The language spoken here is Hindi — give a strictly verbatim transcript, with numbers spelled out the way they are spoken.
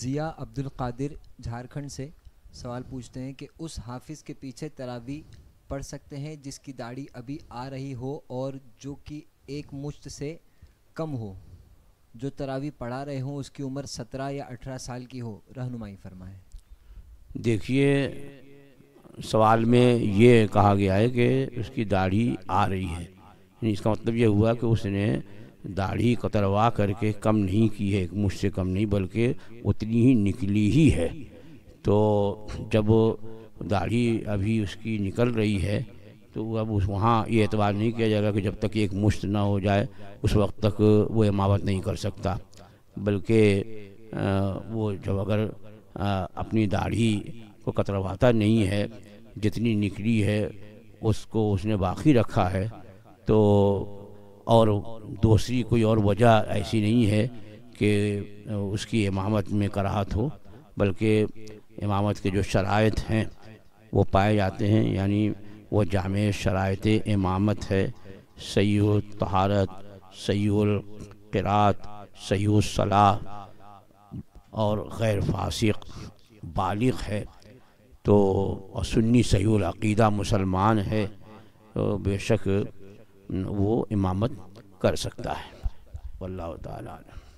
ज़िया अब्दुल कादिर झारखंड से सवाल पूछते हैं कि उस हाफिज के पीछे तरावी पढ़ सकते हैं जिसकी दाढ़ी अभी आ रही हो और जो कि एक मुश्त से कम हो, जो तरावी पढ़ा रहे हों उसकी उम्र सत्रह या अठारह साल की हो, रहनुमाई फरमाएं। देखिए, सवाल में ये कहा गया है कि उसकी दाढ़ी आ रही है, इसका मतलब ये हुआ कि उसने दाढ़ी कतरवा करके कम नहीं की है, मुझसे कम नहीं बल्कि उतनी ही निकली ही है। तो जब दाढ़ी अभी उसकी निकल रही है तो अब उस वहाँ ये एतबार नहीं किया जाएगा कि जब तक एक मुश्त ना हो जाए उस वक्त तक वो इमामत नहीं कर सकता, बल्कि वो जब अगर अपनी दाढ़ी को कतरवाता नहीं है, जितनी निकली है उसको उसने बाकी रखा है, तो और दूसरी कोई और वजह ऐसी नहीं है कि उसकी इमामत में कराहत हो, बल्कि इमामत के जो शराइत हैं वो पाए जाते हैं, यानी वो जामे शराइत इमामत है, सही तहारत, सही किरात, सही सलात और गैर फासिक बालग है, तो और सुन्नी सही अकीदा मुसलमान है, तो बेशक वो इमामत कर सकता है। वल्लाहु ताला।